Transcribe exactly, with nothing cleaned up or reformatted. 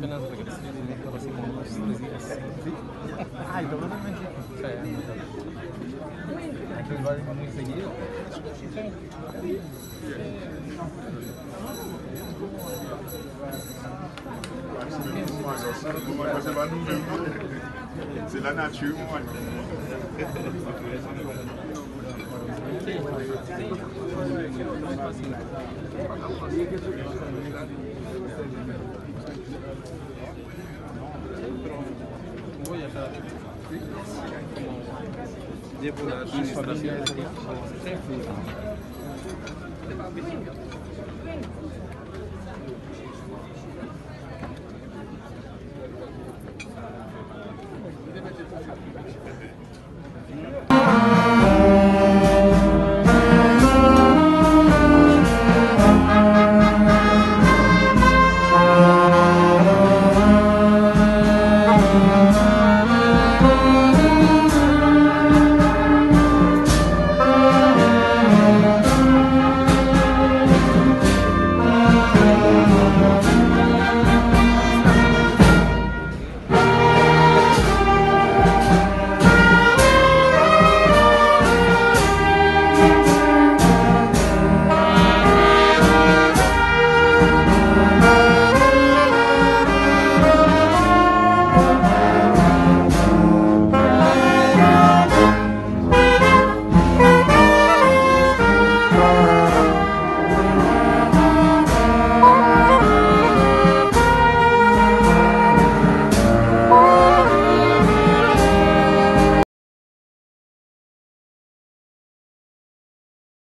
apenas regresé de México hace unos tres días. ¿Sí? Ah, ¿y lo vas a México? Sí. Aquí el barrio muy seguido. Sí. C'est la nature, moi. Voy a estar llevo la administración de aquí. Thank you.